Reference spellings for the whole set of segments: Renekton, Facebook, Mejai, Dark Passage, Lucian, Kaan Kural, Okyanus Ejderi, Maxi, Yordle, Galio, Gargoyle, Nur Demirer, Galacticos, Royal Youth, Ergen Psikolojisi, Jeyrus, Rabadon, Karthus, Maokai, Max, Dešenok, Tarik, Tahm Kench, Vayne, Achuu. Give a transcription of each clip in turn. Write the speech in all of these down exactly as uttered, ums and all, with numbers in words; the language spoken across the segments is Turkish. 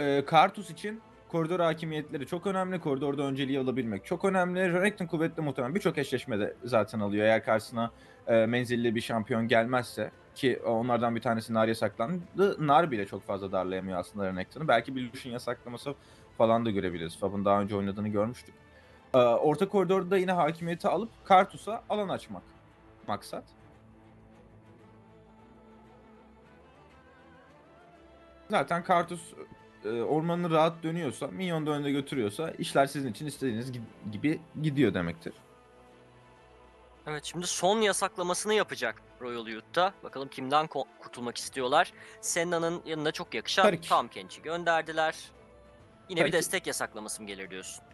e, Karthus için koridor hakimiyetleri çok önemli. Koridorda önceliği alabilmek çok önemli. Renekton kuvvetli muhtemelen birçok eşleşmede zaten alıyor. Eğer karşısına e, menzilli bir şampiyon gelmezse, ki onlardan bir tanesi Narya saklandı. Nar bile çok fazla darlayamıyor aslında Renekton'u. Belki bir Lucian yasaklaması falan da görebiliriz. Fab'ın daha önce oynadığını görmüştük. E, orta koridorda yine hakimiyeti alıp Karthus'a alan açmak maksat. Zaten Karthus ormanını rahat dönüyorsa, minyon da önde götürüyorsa işler sizin için istediğiniz gibi gidiyor demektir. Evet, şimdi son yasaklamasını yapacak Royal Youth'ta. Bakalım kimden kurtulmak istiyorlar. Senna'nın yanına çok yakışan Tahm Kench'i gönderdiler. Yine Tarik. Bir destek yasaklaması mı gelir diyorsun?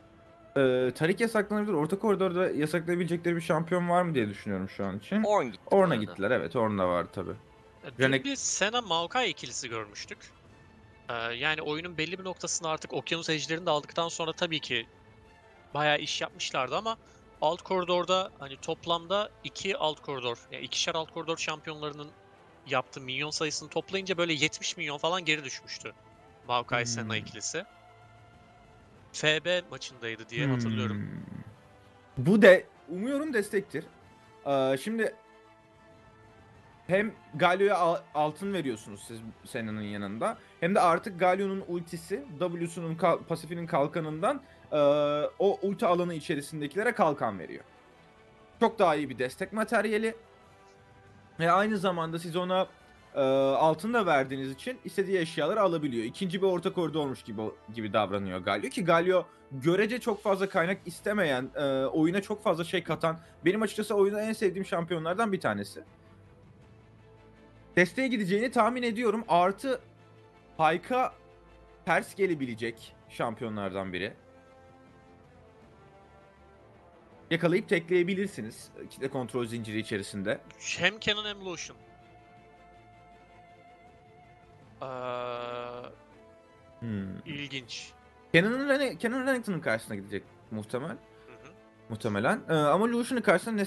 Ee, Tarik yasaklanabilir. Orta koridorda yasaklayabilecekleri bir şampiyon var mı diye düşünüyorum şu an için. Ornn gitti. Ornn'a gittiler, evet. Ornn da var tabi. Dün bir Senna Maokai ikilisi görmüştük. Yani oyunun belli bir noktasını artık Okyanus Ejderi'ni de aldıktan sonra tabii ki bayağı iş yapmışlardı ama alt koridorda hani toplamda iki alt koridor, yani ikişer alt koridor şampiyonlarının yaptığı minyon sayısını toplayınca böyle yetmiş milyon falan geri düşmüştü Maokai Senna ikilisi. F B maçındaydı diye hatırlıyorum. Hmm. Bu de umuyorum destektir. Ee, şimdi hem Galio'ya altın veriyorsunuz siz Senna'nın yanında, hem de artık Galio'nun ultisi W'sunun kal pasifinin kalkanından e, o ulti alanı içerisindekilere kalkan veriyor. Çok daha iyi bir destek materyali ve aynı zamanda siz ona e, altın da verdiğiniz için istediği eşyaları alabiliyor. İkinci bir orta koridormuş gibi gibi davranıyor Galio, ki Galio görece çok fazla kaynak istemeyen, e, oyuna çok fazla şey katan, benim açıkçası oyunda en sevdiğim şampiyonlardan bir tanesi. Desteğe gideceğini tahmin ediyorum. Artı Pyke'a ters gelebilecek şampiyonlardan biri. Yakalayıp tekleyebilirsiniz kitle kontrol zinciri içerisinde. Hem Cannon hem Lucian. Ee, hmm. İlginç. Cannon'ın Ren Cannon Renekton'un karşısına gidecek muhtemel. Hı hı. Muhtemelen. Ee, ama Lucian'ın karşısına ne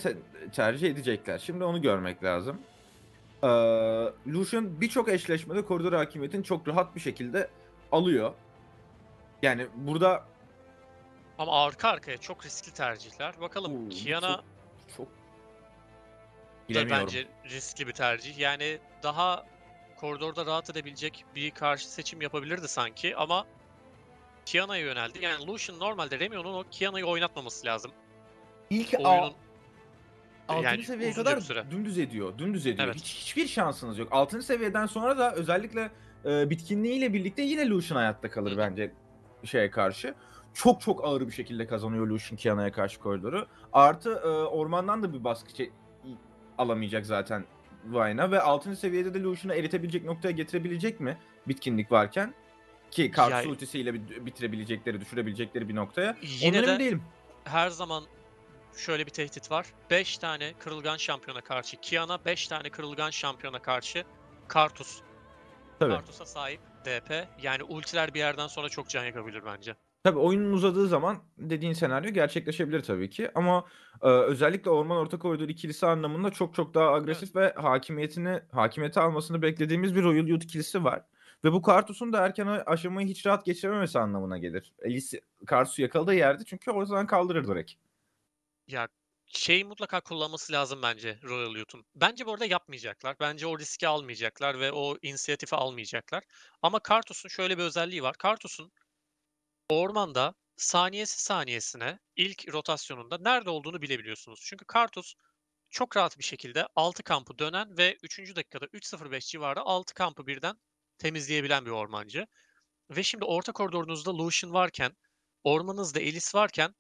tercih edecekler? Şimdi onu görmek lazım. Ee, Lucian birçok eşleşmede koridor hakimiyetini çok rahat bir şekilde alıyor. Yani burada... Ama arka arkaya çok riskli tercihler. Bakalım Qiyana... Çok... çok... Bilemiyorum. Bence riskli bir tercih. Yani daha koridorda rahat edebilecek bir karşı seçim yapabilirdi sanki ama Qiyana'ya yöneldi. Yani Lucian normalde Remio'nun o Qiyana'yı oynatmaması lazım. İlk oyunun... altıncı yani seviyeye kadar dümdüz ediyor, dümdüz ediyor. Evet. Hiç, hiçbir şansınız yok. altıncı seviyeden sonra da özellikle e, bitkinliğiyle birlikte yine Lucian hayatta kalır evet. Bence şeye karşı. Çok çok ağır bir şekilde kazanıyor Lucian Qiyana'ya karşı koridoru. Artı e, ormandan da bir baskı alamayacak zaten Vayne'a ve altıncı seviyede de Lucian'ı eritebilecek noktaya getirebilecek mi bitkinlik varken? Ki Karthus ultisiyle bitirebilecekleri, düşürebilecekleri bir noktaya. Yine Onların de değilim. Her zaman... Şöyle bir tehdit var. beş tane kırılgan şampiyona karşı Qiyana, beş tane kırılgan şampiyona karşı Karthus. Karthus'a sahip D P. Yani ultiler bir yerden sonra çok can yakabilir bence. Tabii oyunun uzadığı zaman dediğin senaryo gerçekleşebilir tabii ki. Ama e, özellikle orman orta koridor ikilisi anlamında çok çok daha agresif evet. Ve hakimiyetini hakimiyeti almasını beklediğimiz bir Royal Youth ikilisi var. Ve bu Karthus'un da erken aşamayı hiç rahat geçirememesi anlamına gelir. Elise Karthus'u yakaladığı yerde çünkü oradan kaldırır direkt. Ya şeyi mutlaka kullanması lazım bence Royal Youth'un. Bence bu arada yapmayacaklar. Bence o riski almayacaklar ve o inisiyatifi almayacaklar. Ama Karthus'un şöyle bir özelliği var. Karthus'un ormanda saniyesi saniyesine ilk rotasyonunda nerede olduğunu bilebiliyorsunuz. Çünkü Karthus çok rahat bir şekilde altı kampı dönen ve üçüncü dakikada üç sıfır beş civarı altı kampı birden temizleyebilen bir ormancı. Ve şimdi orta koridorunuzda Lucian varken, ormanınızda Elise varken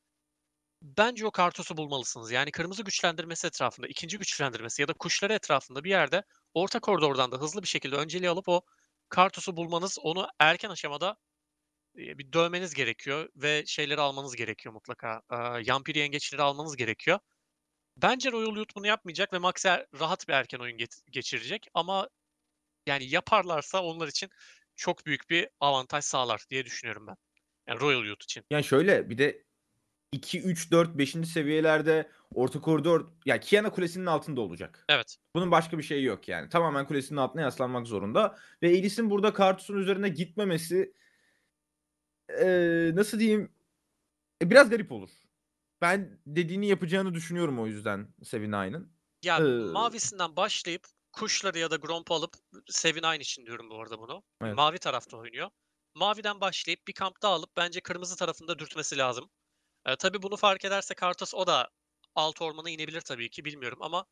bence o Karthus'u bulmalısınız. Yani kırmızı güçlendirmesi etrafında, ikinci güçlendirmesi ya da kuşları etrafında bir yerde orta koridordan da hızlı bir şekilde önceliği alıp o Karthus'u bulmanız, onu erken aşamada bir dövmeniz gerekiyor ve şeyleri almanız gerekiyor mutlaka. Ee, Yampiri yengeçleri almanız gerekiyor. Bence Royal Youth bunu yapmayacak ve Max rahat bir erken oyun geçirecek ama yani yaparlarsa onlar için çok büyük bir avantaj sağlar diye düşünüyorum ben. Yani Royal Youth için. Yani şöyle bir de iki, üç, dört, beşinci seviyelerde orta koridor, ya yani Qiyana kulesinin altında olacak. Evet. Bunun başka bir şeyi yok yani. Tamamen kulesinin altına yaslanmak zorunda. Ve Elise'in burada Karthus'un üzerine gitmemesi ee, nasıl diyeyim, e, biraz garip olur. Ben dediğini yapacağını düşünüyorum o yüzden Sevinay'ın. Ya ee... mavisinden başlayıp kuşları ya da Gromp'u alıp, Sevinay için diyorum bu arada bunu. Evet. Mavi tarafta oynuyor. Maviden başlayıp bir kamp daha alıp bence kırmızı tarafında dürtmesi lazım. Ee, tabii bunu fark ederse Karthus o da alt ormana inebilir tabii ki, bilmiyorum ama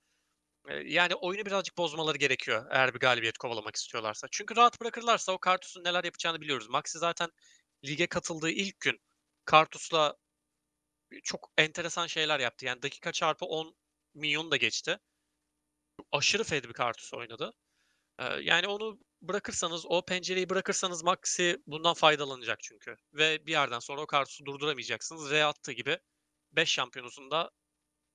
e, yani oyunu birazcık bozmaları gerekiyor eğer bir galibiyet kovalamak istiyorlarsa. Çünkü rahat bırakırlarsa o Karthus'un neler yapacağını biliyoruz. Maxi zaten lige katıldığı ilk gün Karthus'la çok enteresan şeyler yaptı. Yani dakika çarpı on milyon da geçti. Aşırı fed bir Karthus oynadı. Ee, yani onu bırakırsanız, o pencereyi bırakırsanız Maxi bundan faydalanacak çünkü. Ve bir yerden sonra o Karthus'u durduramayacaksınız. R attığı gibi beş şampiyonusunda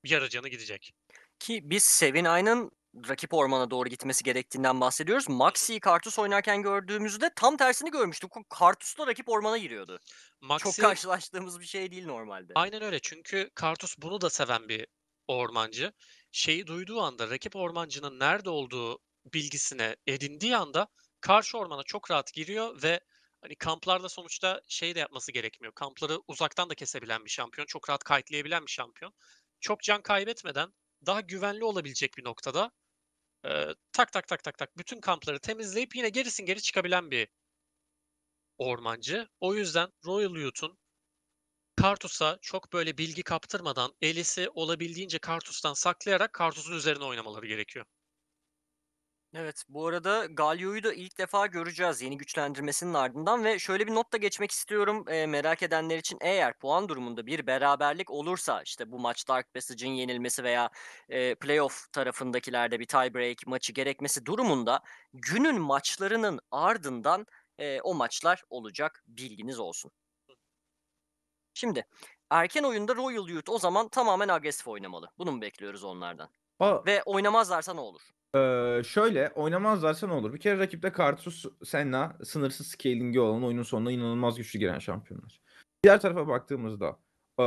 yarı canı gidecek. Ki biz Sevinay'ın rakip ormana doğru gitmesi gerektiğinden bahsediyoruz. Maxi'yi Karthus oynarken gördüğümüzde tam tersini görmüştük. Karthus'la rakip ormana giriyordu. Maxi... Çok karşılaştığımız bir şey değil normalde. Aynen öyle, çünkü Karthus bunu da seven bir ormancı. Şeyi duyduğu anda, rakip ormancının nerede olduğu bilgisine edindiği anda karşı ormana çok rahat giriyor ve hani kamplarla sonuçta şey de yapması gerekmiyor. Kampları uzaktan da kesebilen bir şampiyon. Çok rahat kayıtlayabilen bir şampiyon. Çok can kaybetmeden daha güvenli olabilecek bir noktada e, tak tak tak tak tak bütün kampları temizleyip yine gerisin geri çıkabilen bir ormancı. O yüzden Royal Youth'un Karthus'a çok böyle bilgi kaptırmadan, Elise'i olabildiğince Karthus'tan saklayarak Karthus'un üzerine oynamaları gerekiyor. Evet, bu arada Galio'yu da ilk defa göreceğiz yeni güçlendirmesinin ardından ve şöyle bir not da geçmek istiyorum e, merak edenler için. Eğer puan durumunda bir beraberlik olursa, işte bu maç Dark Passage'in yenilmesi veya e, playoff tarafındakilerde bir tiebreak maçı gerekmesi durumunda günün maçlarının ardından e, o maçlar olacak, bilginiz olsun. Şimdi erken oyunda Royal Youth o zaman tamamen agresif oynamalı. Bunu mu bekliyoruz onlardan? Aa. Ve oynamazlarsa ne olur? Ee, şöyle, oynamazlarsa ne olur? Bir kere rakipte Karthus, Senna, sınırsız scaling'i olan, oyunun sonuna inanılmaz güçlü giren şampiyonlar. Diğer tarafa baktığımızda e,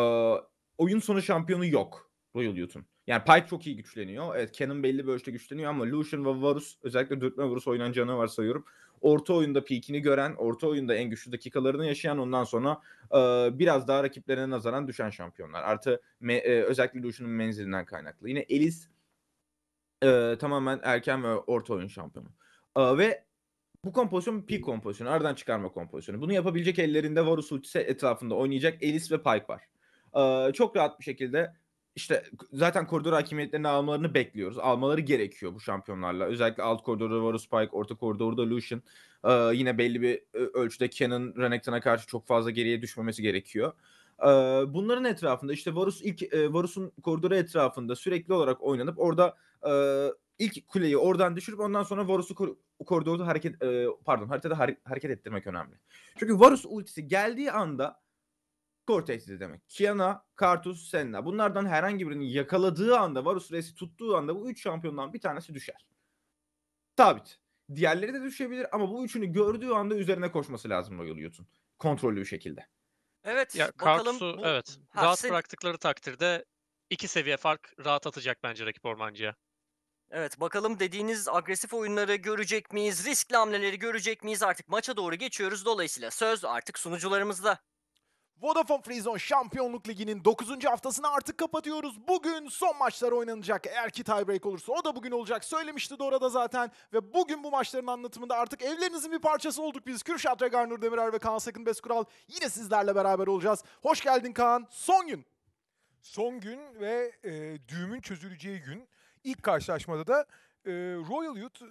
oyun sonu şampiyonu yok Royal Youth'un. Yani Pyke çok iyi güçleniyor. Evet, Cannon belli bir ölçüde güçleniyor ama Lucian ve Varus, özellikle dürtme Varus oynanacağını varsayıyorum. Orta oyunda peak'ini gören, orta oyunda en güçlü dakikalarını yaşayan, ondan sonra e, biraz daha rakiplerine nazaran düşen şampiyonlar. Artı me, e, özellikle Lucian'ın menzilinden kaynaklı. Yine Elise Ee, tamamen erken ve orta oyun şampiyonu. Ee, ve bu kompozisyon peak kompozisyonu, aradan çıkarma kompozisyonu. Bunu yapabilecek ellerinde Varus ultisi etrafında oynayacak Elise ve Pyke var. Ee, çok rahat bir şekilde işte zaten koridor hakimiyetlerini almalarını bekliyoruz. Almaları gerekiyor bu şampiyonlarla. Özellikle alt koridorda Varus, Pyke, orta koridorda Lucian. Ee, yine belli bir ölçüde Cannon, Renekton'a karşı çok fazla geriye düşmemesi gerekiyor. Bunların etrafında işte Varus ilk Varus'un koridoru etrafında sürekli olarak oynanıp orada ilk kuleyi oradan düşürüp ondan sonra Varus'u koridorda hareket pardon haritada hareket ettirmek önemli. Çünkü Varus ultisi geldiği anda skor tehdidi demek. Qiyana, Karthus, Senna, bunlardan herhangi birini yakaladığı anda, Varus resi tuttuğu anda bu üç şampiyondan bir tanesi düşer. Sabit. Diğerleri de düşebilir ama bu üçünü gördüğü anda üzerine koşması lazım Royal Youth'un kontrollü bir şekilde. Evet, ya, bakalım. Karthus'u bu... evet, ha, rahat sen... bıraktıkları takdirde iki seviye fark rahat atacak bence rakip ormancıya. Evet, bakalım dediğiniz agresif oyunları görecek miyiz? Riskli hamleleri görecek miyiz? Artık maça doğru geçiyoruz. Dolayısıyla söz artık sunucularımızda. Vodafone Freezone Şampiyonluk Ligi'nin dokuzuncu haftasını artık kapatıyoruz. Bugün son maçlar oynanacak. Eğer ki tiebreak olursa o da bugün olacak. Söylemişti Dora da zaten. Ve bugün bu maçların anlatımında artık evlerinizin bir parçası olduk biz. Kürşat Regar, Nur Demirer ve Kaan Sakın Beskural yine sizlerle beraber olacağız. Hoş geldin Kaan. Son gün. Son gün ve e, düğümün çözüleceği gün. İlk karşılaşmada da e, Royal Youth e,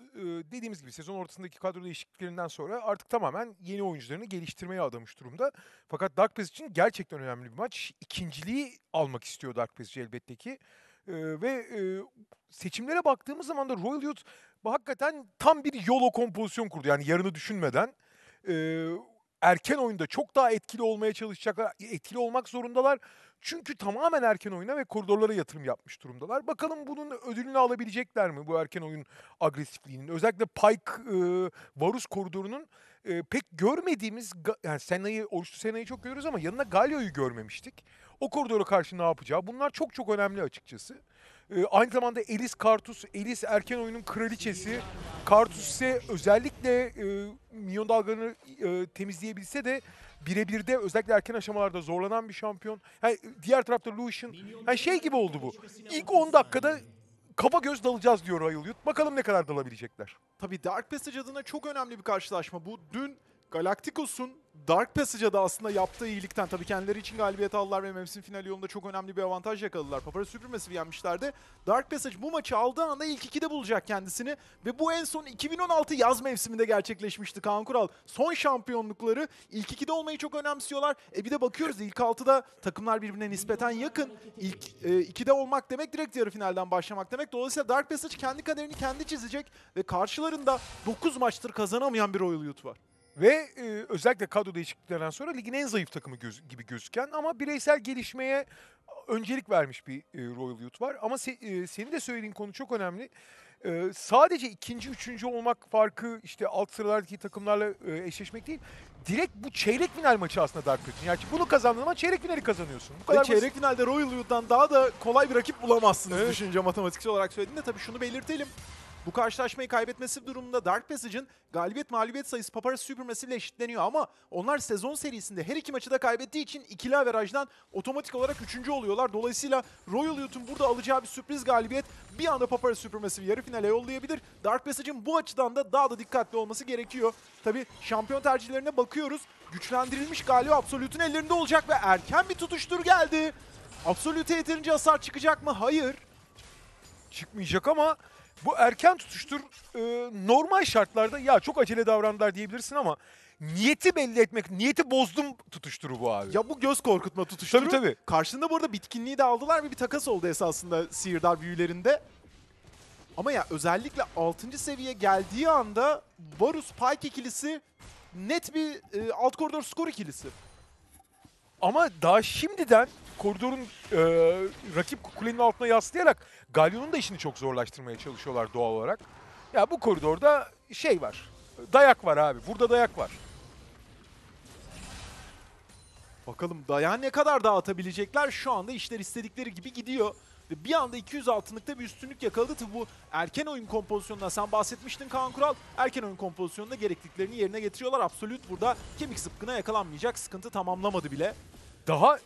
dediğimiz gibi sezon ortasındaki kadro değişikliklerinden sonra artık tamamen yeni oyuncularını geliştirmeye adamış durumda. Fakat Dark Passage için gerçekten önemli bir maç. İkinciliği almak istiyor Dark Passage elbette ki. E, ve e, seçimlere baktığımız zaman da Royal Youth hakikaten tam bir YOLO kompozisyon kurdu. Yani yarını düşünmeden e, erken oyunda çok daha etkili olmaya çalışacaklar. Etkili olmak zorundalar. Çünkü tamamen erken oyuna ve koridorlara yatırım yapmış durumdalar. Bakalım bunun ödülünü alabilecekler mi bu erken oyun agresifliğinin? Özellikle Pyke, e, Varus koridorunun e, pek görmediğimiz, yani Senna'yı, Oruçlu Senna'yı çok görüyoruz ama yanına Galio'yu görmemiştik. O koridora karşı ne yapacağı? Bunlar çok çok önemli açıkçası. Ee, aynı zamanda Elise Karthus, Elise erken oyunun kraliçesi. Karthus ise özellikle e, minyon dalgalarını e, temizleyebilse de birebirde özellikle erken aşamalarda zorlanan bir şampiyon. Yani diğer tarafta Lucian, yani şey gibi oldu bu. İlk on dakikada kafa göz dalacağız diyor Royal Youth. Bakalım ne kadar dalabilecekler. Tabii Dark Passage adına çok önemli bir karşılaşma. Bu dün Galacticos'un Dark Passage'a da aslında yaptığı iyilikten, tabii kendileri için galibiyet aldılar ve M M S'in final yolunda çok önemli bir avantaj yakaladılar. Paparazzi Supermassive yenmişlerdi. Dark Passage bu maçı aldığı anda ilk ikide bulacak kendisini ve bu en son iki bin on altı yaz mevsiminde gerçekleşmişti Kaan Kural. Son şampiyonlukları, ilk ikide olmayı çok önemsiyorlar. E bir de bakıyoruz ilk altıda takımlar birbirine nispeten yakın. İlk e, ikide olmak demek direkt yarı finalden başlamak demek. Dolayısıyla Dark Passage kendi kaderini kendi çizecek ve karşılarında dokuz maçtır kazanamayan bir Royal Youth var. Ve e, özellikle kadro değişikliklerinden sonra ligin en zayıf takımı göz, gibi gözüken ama bireysel gelişmeye öncelik vermiş bir e, Royal Youth var. Ama se, e, senin de söylediğin konu çok önemli. E, sadece ikinci, üçüncü olmak farkı işte alt sıralardaki takımlarla e, eşleşmek değil. Direkt bu çeyrek final maçı aslında Dark Passage. Yani bunu kazandığın zaman çeyrek finali kazanıyorsun. Bu kadar çeyrek basit. Finalde Royal Youth'dan daha da kolay bir rakip bulamazsınız, evet. Düşünce matematiksel olarak söylediğinde tabii şunu belirtelim. Bu karşılaşmayı kaybetmesi durumunda Dark Passage'ın galibiyet mağlubiyet sayısı Paparazzi Supermassive ile eşitleniyor ama onlar sezon serisinde her iki maçı da kaybettiği için ikili averajdan otomatik olarak üçüncü oluyorlar. Dolayısıyla Royal Youth'un burada alacağı bir sürpriz galibiyet bir anda Paparazzi Supermassive yarı finale yollayabilir. Dark Passage'ın bu açıdan da daha da dikkatli olması gerekiyor. Tabii şampiyon tercihlerine bakıyoruz. Güçlendirilmiş Galio Absolute'un ellerinde olacak ve erken bir tutuştur geldi. Absolute'e yeterince hasar çıkacak mı? Hayır. Çıkmayacak ama bu erken tutuştur e, normal şartlarda ya çok acele davrandılar diyebilirsin ama niyeti belli etmek, niyeti bozdum tutuşturu bu abi. Ya bu göz korkutma tutuşturu. Tabii tabii. Karşında bu arada bitkinliği de aldılar ve bir takas oldu esasında sihirdar büyülerinde. Ama ya özellikle altıncı seviye geldiği anda Varus Pyke ikilisi net bir e, alt koridor skor ikilisi. Ama daha şimdiden koridorun e, rakip kulenin altına yaslayarak Galio'nun da işini çok zorlaştırmaya çalışıyorlar doğal olarak. Ya bu koridorda şey var, dayak var abi. Burada dayak var. Bakalım dayağı ne kadar dağıtabilecekler? Şu anda işler istedikleri gibi gidiyor. Ve bir anda iki yüz altınlıkta bir üstünlük yakaladı. Tabi bu erken oyun kompozisyonuna sen bahsetmiştin Kaan Kural. Erken oyun kompozisyonunda gerektiklerini yerine getiriyorlar. Absolute burada kemik zıpkına yakalanmayacak. Sıkıntı tamamlamadı bile. Daha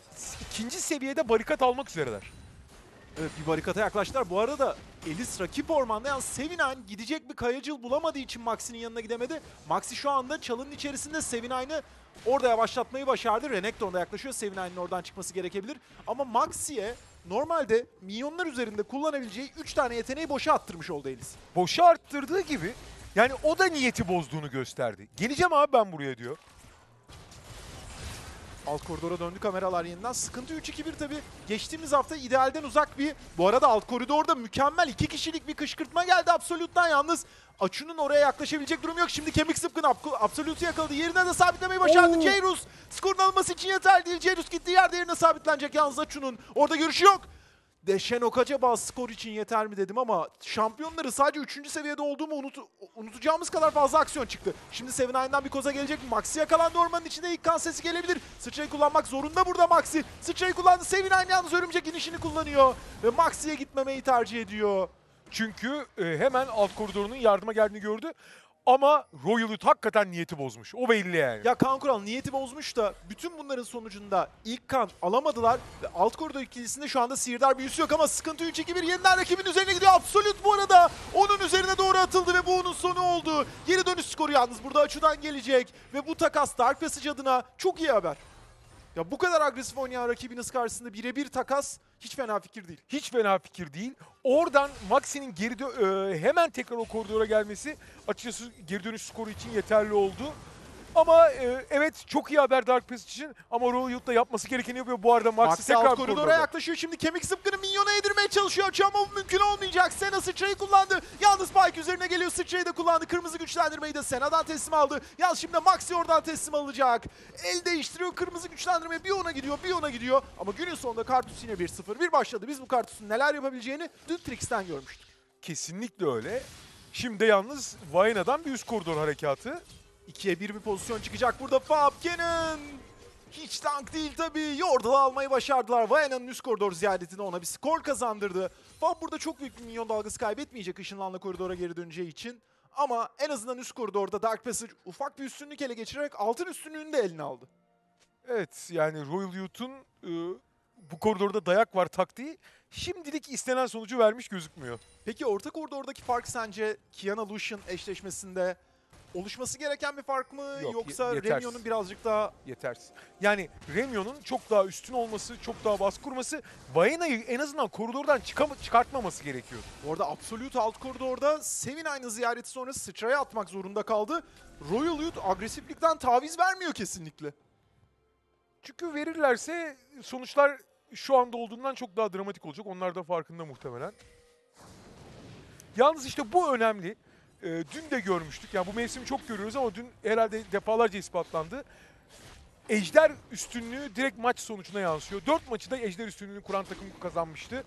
ikinci seviyede barikat almak üzereler. Evet, bir barikata yaklaştılar. Bu arada Elise rakip ormanda, yani Sevinay gidecek bir kayacıl bulamadığı için Maxi'nin yanına gidemedi. Maxi şu anda çalının içerisinde, Sevinay'ını orada yavaşlatmayı başardı. Renekton'da yaklaşıyor. Sevinay'ın oradan çıkması gerekebilir. Ama Maxi'ye normalde minyonlar üzerinde kullanabileceği üç tane yeteneği boşa attırmış oldu Elise. Boşa arttırdığı gibi yani o da niyeti bozduğunu gösterdi. Geleceğim abi ben buraya diyor. Alt koridora döndü kameralar yeniden. Sıkıntı üç iki bir tabii. Geçtiğimiz hafta idealden uzak bir... Bu arada alt koridorda mükemmel iki kişilik bir kışkırtma geldi Absolute'dan yalnız. Achuu'nun oraya yaklaşabilecek durum yok. Şimdi kemik zıpkını Absolute'u yakaladı. Yerine de sabitlemeyi başardı. Jeyrus skorun alınması için yeterli değil. Jeyrus gittiği yerde yerine sabitlenecek. Yalnız Achuu'nun orada görüşü yok. Dešenok acaba skor için yeter mi dedim ama şampiyonları sadece üçüncü seviyede olduğumu unut unutacağımız kadar fazla aksiyon çıktı. Şimdi Sevinay'dan bir koza gelecek. Maxi yakalandı ormanın içinde. İlk kan sesi gelebilir. Sıçrayı kullanmak zorunda burada Maxi. Sıçrayı kullandı. Sevinay yalnız örümcek inişini kullanıyor. Ve Maxi'ye gitmemeyi tercih ediyor. Çünkü hemen alt koridorunun yardıma geldiğini gördü. Ama Royal Youth hakikaten niyeti bozmuş. O belli yani. Ya Kaan Kural niyeti bozmuş da bütün bunların sonucunda ilk kan alamadılar. Ve alt koridor ikilisinde şu anda sihirdar büyüsü yok ama sıkıntı üç iki bir yeniden rakibin üzerine gidiyor. Absolute bu arada onun üzerine doğru atıldı ve bu onun sonu oldu. Geri dönüş skoru yalnız burada Achuu'dan gelecek. Ve bu takas Dark Passage adına çok iyi haber. Ya bu kadar agresif oynayan rakibiniz karşısında birebir takas hiç fena fikir değil. Hiç fena fikir değil. Oradan Maxi'nin geri dö- hemen tekrar o koridora gelmesi açıkçası geri dönüş skoru için yeterli oldu. Ama e, evet çok iyi haber Dark Passage için ama Royal Youth da yapması gerekeni yapıyor. Bu arada Maxi, Maxi tekrar koridora koridorda. yaklaşıyor. Şimdi kemik zıpkını minyona yedirmeye çalışıyor ama mümkün olmayacak. Senna sıçrayı kullandı. Yalnız Pyke üzerine geliyor. Sıçrayı da kullandı. Kırmızı güçlendirmeyi de Senna'dan teslim aldı. Yalnız şimdi Maxi oradan teslim alacak. El değiştiriyor. Kırmızı güçlendirmeye bir ona gidiyor, bir ona gidiyor. Ama günün sonunda Karthus yine bir sıfır bir başladı. Biz bu Karthus'un neler yapabileceğini dün Trix'ten görmüştük. Kesinlikle öyle. Şimdi yalnız Vayne'dan bir üst koridor harekatı. ikiye bir bir pozisyon çıkacak burada Fab, Cannon. hiç tank değil tabii. Yordle'ı almayı başardılar. Viana'nın üst koridor ziyaretini ona bir skor kazandırdı. Fab burada çok büyük bir minyon dalgası kaybetmeyecek ışınlanla koridora geri döneceği için. Ama en azından üst koridorda Dark Passage ufak bir üstünlük ele geçirerek altın üstünlüğünü de eline aldı. Evet, yani Royal Youth'un ıı, bu koridorda dayak var taktiği şimdilik istenen sonucu vermiş gözükmüyor. Peki orta koridordaki fark sence Qiyana Lucian eşleşmesinde oluşması gereken bir fark mı? Yok, yoksa Remio'nun birazcık daha... Yetersiz. Yani Remio'nun çok daha üstün olması, çok daha baskı kurması, Vayna'yı en azından koridordan çıkartmaması gerekiyor. Orada Absolute alt koridorda Sevinay'ın ziyareti sonrası sıçraya atmak zorunda kaldı. Royal Youth agresiflikten taviz vermiyor kesinlikle. Çünkü verirlerse sonuçlar şu anda olduğundan çok daha dramatik olacak. Onlar da farkında muhtemelen. Yalnız işte bu önemli. Dün de görmüştük, yani bu mevsimi çok görüyoruz ama dün herhalde defalarca ispatlandı. Ejder üstünlüğü direkt maç sonucuna yansıyor. Dört maçı da ejder üstünlüğünü kuran takım kazanmıştı.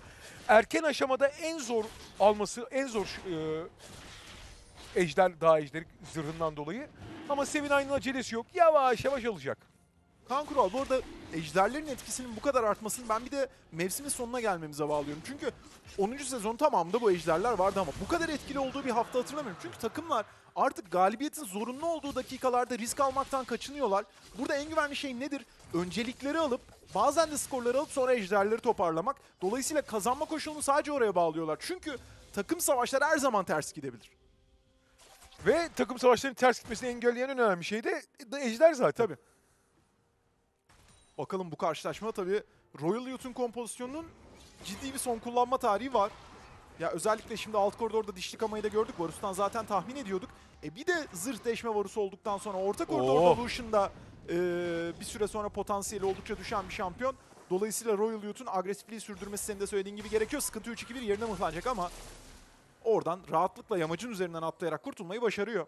Erken aşamada en zor alması, en zor e, ejder, daha ejderi zırhından dolayı. Ama Sevinay'ın acelesi yok, yavaş yavaş alacak. Kaan Kural, bu arada ejderlerin etkisinin bu kadar artmasını ben bir de mevsimin sonuna gelmemize bağlıyorum. Çünkü onuncu sezon tamamında bu ejderler vardı ama bu kadar etkili olduğu bir hafta hatırlamıyorum. Çünkü takımlar artık galibiyetin zorunlu olduğu dakikalarda risk almaktan kaçınıyorlar. Burada en güvenli şey nedir? Öncelikleri alıp bazen de skorları alıp sonra ejderleri toparlamak. Dolayısıyla kazanma koşulunu sadece oraya bağlıyorlar. Çünkü takım savaşları her zaman ters gidebilir. Ve takım savaşlarının ters gitmesini engelleyen en önemli şey de ejder zaten. Tabii. Bakalım bu karşılaşma tabii Royal Youth'un kompozisyonunun ciddi bir son kullanma tarihi var. Ya özellikle şimdi alt koridorda dişli kamayı da gördük. Varus'tan zaten tahmin ediyorduk. E bir de zırh değişme Varus olduktan sonra orta koridorda Lucian'da e, bir süre sonra potansiyeli oldukça düşen bir şampiyon. Dolayısıyla Royal Youth'un agresifliği sürdürmesi senin de söylediğin gibi gerekiyor. Sıkıntı üç iki bir yerine mıhlanacak ama oradan rahatlıkla yamacın üzerinden atlayarak kurtulmayı başarıyor.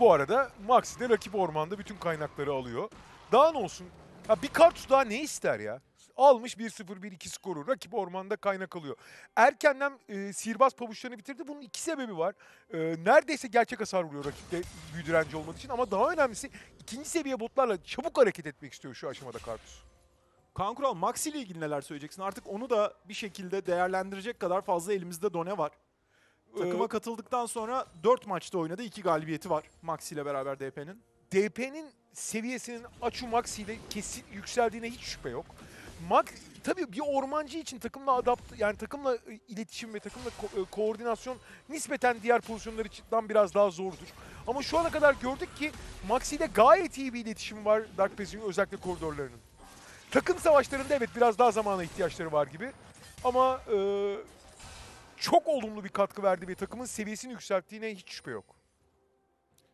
Bu arada Maxi de rakip ormanda bütün kaynakları alıyor. Daha ne olsun? Ya bir Karthus daha ne ister ya? Almış bir sıfır bir iki skoru. Rakip ormanda kaynak alıyor. Erkenden e, sihirbaz pabuçlarını bitirdi. Bunun iki sebebi var. E, neredeyse gerçek hasar vuruyor rakipte büyü direnci olmadığı için. Ama daha önemlisi ikinci seviye botlarla çabuk hareket etmek istiyor şu aşamada Karthus. Kaan Kural, Maxi ile ilgili neler söyleyeceksin? Artık onu da bir şekilde değerlendirecek kadar fazla elimizde done var. Takıma katıldıktan sonra dört maçta oynadı. iki galibiyeti var Maxi ile beraber D P'nin. D P'nin seviyesinin Achuu Maxi ile kesin yükseldiğine hiç şüphe yok. Max tabii bir ormancı için takımla adapt, yani takımla iletişim ve takımla ko koordinasyon nispeten diğer pozisyonlardan biraz daha zordur. Ama şu ana kadar gördük ki Maxi ile gayet iyi bir iletişim var Dark Passage'in özellikle koridorlarının. Takım savaşlarında evet biraz daha zamana ihtiyaçları var gibi. Ama ee, çok olumlu bir katkı verdi ve takımın seviyesini yükselttiğine hiç şüphe yok.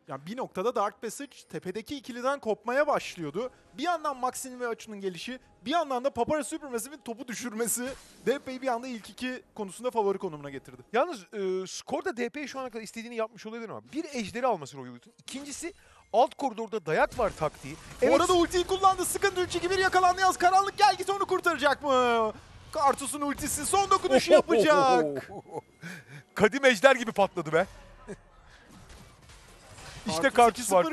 Yani bir noktada Dark Passage tepedeki ikiliden kopmaya başlıyordu. Bir yandan Maxi'nin ve Achuu'nun gelişi, bir yandan da Paparazzi Supermassive'in topu düşürmesi D P'yi bir anda ilk iki konusunda favori konumuna getirdi. Yalnız e, skorda D P'yi şu ana kadar istediğini yapmış olabilir ama bir ejderi alması Royal Youth'un. İkincisi alt koridorda dayak var taktiği. Evet. Orada ultiyi kullandı. Sıkıntı üç iki bir yakalandı. Yaz karanlık gelgit onu kurtaracak mı? Karthus'un ultisi son dokunuşu yapacak. Kadim ejder gibi patladı be. İşte Karthus var.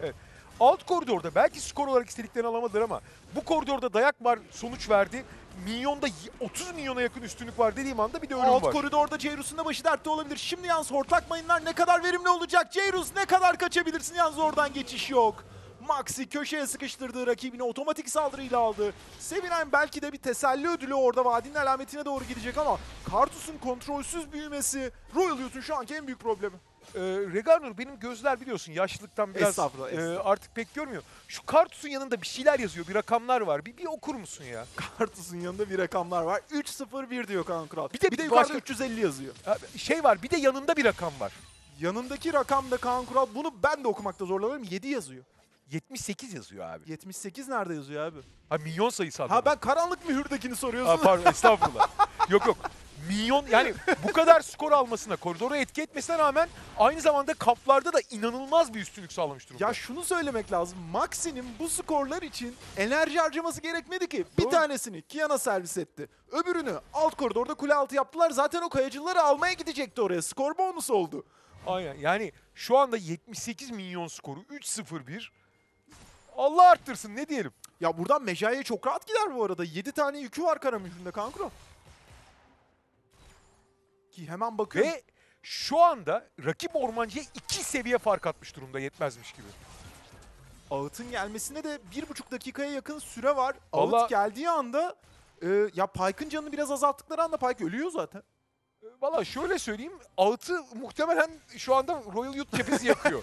Evet. Alt koridorda belki skor olarak istediklerini alamadılar ama bu koridorda dayak var sonuç verdi. Milyonda otuz milyona yakın üstünlük var dediğim anda bir de ölüm alt var. Alt koridorda Jeyrus'un da başı dertte olabilir. Şimdi yalnız hortlak mayınlar ne kadar verimli olacak? Jeyrus ne kadar kaçabilirsin? Yalnız oradan geçiş yok. Maxi köşeye sıkıştırdığı rakibini otomatik saldırıyla aldı. Sevinay belki de bir teselli ödülü orada vadinin alametine doğru gidecek ama Karthus'un kontrolsüz büyümesi Royal Youth'un şu anki en büyük problemi. Ee, Reganur, benim gözler biliyorsun yaşlılıktan biraz estağfurullah, estağfurullah. E, artık pek görmüyor. Şu Karthus'un yanında bir şeyler yazıyor, bir rakamlar var. Bir, bir okur musun ya? Karthus'un yanında bir rakamlar var. üç sıfır bir diyor Kaan Kural. Bir de, bir de yukarıda başka... üç yüz elli yazıyor. Şey var, bir de yanında bir rakam var. Yanındaki rakam da Kaan Kural, bunu ben de okumakta zorlanıyorum. yedi yazıyor. yetmiş sekiz yazıyor abi. yetmiş sekiz nerede yazıyor abi? Ha milyon sayısı adamı. Ha ben karanlık mühürdekini soruyorsun. Ha pardon estağfurullah. Yok yok. Milyon yani bu kadar skor almasına, koridora etki etmesine rağmen aynı zamanda kaplarda da inanılmaz bir üstünlük sağlamış durumda. Ya şunu söylemek lazım. Maxi'nin bu skorlar için enerji harcaması gerekmedi ki. Doğru. Bir tanesini Qiyana servis etti. Öbürünü alt koridorda kule altı yaptılar. Zaten o kayacıları almaya gidecekti oraya. Skor bonusu oldu. Aynen yani şu anda yetmiş sekiz milyon skoru üç sıfır bir. Allah arttırsın, ne diyelim. Ya buradan Mejai'ye çok rahat gider bu arada. yedi tane yükü var Karamüjün'de Kankuro. Ki hemen bakıyor. Ve şu anda rakip ormancıya iki seviye fark atmış durumda, yetmezmiş gibi. Ağıt'ın gelmesine de bir buçuk dakikaya yakın süre var. Vallahi... Ağıt geldiği anda e, ya Pyke'ın canını biraz azalttıkları anda Pyke ölüyor zaten. Valla şöyle söyleyeyim, Ağıt'ı muhtemelen şu anda Royal Youth cephesi yakıyor.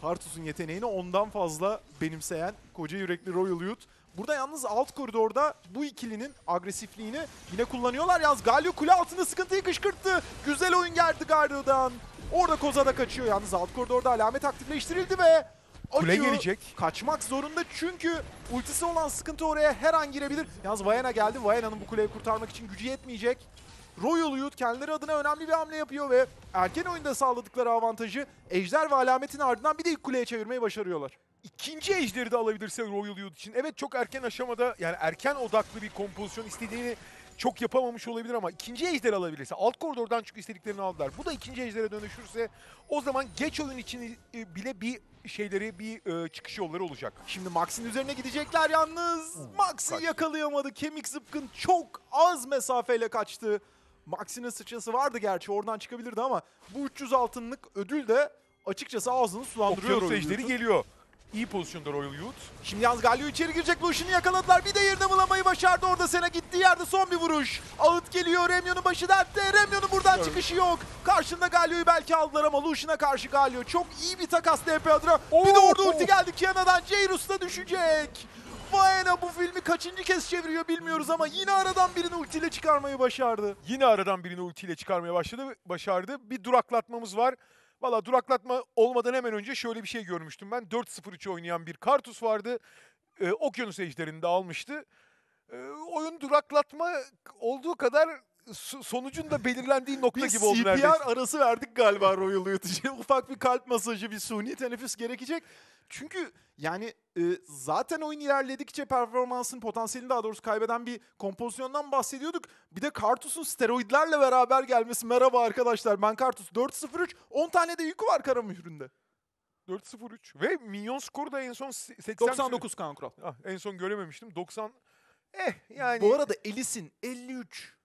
Karthus'un yeteneğini ondan fazla benimseyen koca yürekli Royal Youth. Burada yalnız alt koridorda bu ikilinin agresifliğini yine kullanıyorlar. Yalnız Galio kule altında Sıkıntı'yı kışkırttı. Güzel oyun geldi Galio'dan. Orada Koza'da kaçıyor. Yalnız alt koridorda alamet aktifleştirildi ve kule gelecek. Kaçmak zorunda çünkü ultisi olan Sıkıntı oraya her an girebilir. Yalnız Vayne geldi. Vayne'nin bu kuleyi kurtarmak için gücü yetmeyecek. Royal Youth kendileri adına önemli bir hamle yapıyor ve erken oyunda sağladıkları avantajı ejder ve alametin ardından bir de ilk kuleye çevirmeyi başarıyorlar. İkinci ejderi de alabilirse Royal Youth için. Evet, çok erken aşamada, yani erken odaklı bir kompozisyon istediğini çok yapamamış olabilir ama ikinci ejder alabilirse, alt koridordan çünkü istediklerini aldılar. Bu da ikinci ejdere dönüşürse o zaman geç oyun için bile bir şeyleri, bir çıkış yolları olacak. Şimdi Max'in üzerine gidecekler yalnız. Max'i yakalayamadı. Kemik Zıpkın çok az mesafeyle kaçtı. Maxi'nin sıçrası vardı gerçi, oradan çıkabilirdi ama bu üç yüz altınlık ödül de açıkçası ağzını sulandırıyor. Okyanus Ejderi geliyor. İyi pozisyonda Royal Youth. Şimdi yalnız Galio içeri girecek, Lucian'ı yakaladılar. Bir de yerine bulamayı başardı orada Senna, gittiği yerde son bir vuruş. Ağıt geliyor, Remio'nun başı dertte. Remio'nun buradan evet. çıkışı yok. Karşında Galio'yu belki aldılar ama Lucian'a karşı Galio çok iyi bir takas D P adına. Oo, bir de orada ulti geldi Qiyana'dan, Jeyrus da düşecek. Vayne bu filmi kaçıncı kez çeviriyor bilmiyoruz ama yine aradan birini ultiyle çıkarmayı başardı. Yine aradan birini ultiyle çıkarmaya başladı, başardı. Bir duraklatmamız var. Valla duraklatma olmadan hemen önce şöyle bir şey görmüştüm ben. dört sıfır üç oynayan bir Karthus vardı. Ee, Okyanus Ejderi'ni de almıştı. Ee, oyun duraklatma olduğu kadar sonucun da belirlendiği nokta bir gibi oldu neredeyse. Bir C P R arası verdik galiba Royal Youth için. Ufak bir kalp masajı, bir suni teneffüs gerekecek. Çünkü yani e, zaten oyun ilerledikçe performansın potansiyelini daha doğrusu kaybeden bir kompozisyondan bahsediyorduk. Bir de Karthus'un steroidlerle beraber gelmesi. Merhaba arkadaşlar, ben Karthus. dört sıfır üç, on tane de yükü var Karamühründe. dört sıfır üç ve minyon skoru da en son seksen... doksan dokuz Kaan Kural. Ah, en son görememiştim. doksan... Eh yani... Bu arada Elise'in elli üç...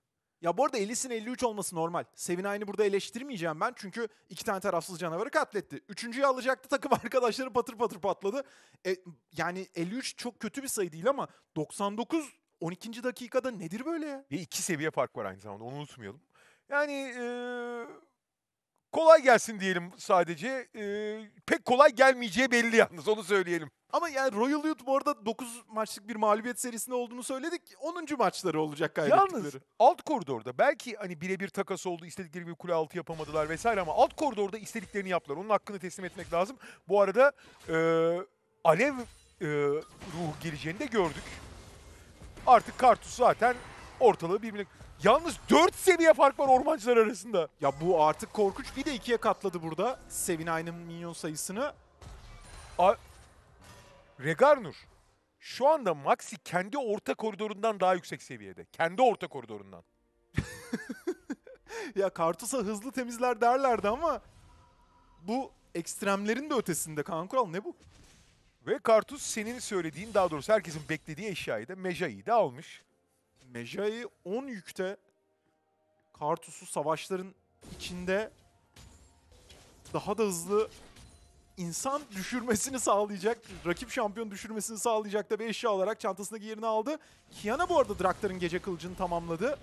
Ya bu arada Elise'in elli üç olması normal. Sevinay'ını burada eleştirmeyeceğim ben çünkü iki tane tarafsız canavarı katletti. Üçüncüyü alacaktı, takım arkadaşları patır patır patladı. E, yani elli üç çok kötü bir sayı değil ama doksan dokuz on ikinci dakikada nedir böyle ya? Ve iki seviye fark var aynı zamanda, onu unutmayalım. Yani e, kolay gelsin diyelim sadece. E, pek kolay gelmeyeceği belli yalnız, onu söyleyelim. Ama yani Royal Youth bu arada dokuz maçlık bir mağlubiyet serisinde olduğunu söyledik. onuncu maçları olacak kaybettikleri. Yalnız alt koridorda belki hani birebir takas oldu, istedikleri bir kule altı yapamadılar vesaire ama alt koridorda istediklerini yaptılar. Onun hakkını teslim etmek lazım. Bu arada e, alev e, ruhu geleceğini de gördük. Artık Karthus zaten ortalığı birbirine... Yalnız dört seviye fark var ormancılar arasında. Ya bu artık korkunç. Bir de ikiye katladı burada Sevinay'ın minyon sayısını. A Regarnur, şu anda Maxi kendi orta koridorundan daha yüksek seviyede. Kendi orta koridorundan. Ya Karthus'a hızlı temizler derlerdi ama bu ekstremlerin de ötesinde. Kaan Kural, ne bu? Ve Karthus senin söylediğin, daha doğrusu herkesin beklediği eşyayı da, Mejai'yi de almış. Mejai on yükte Karthus'u savaşların içinde daha da hızlı... İnsan düşürmesini sağlayacak, rakip şampiyon düşürmesini sağlayacak da bir eşya olarak çantasındaki yerini aldı. Qiyana bu arada Draktar'ın gece kılıcını tamamladı.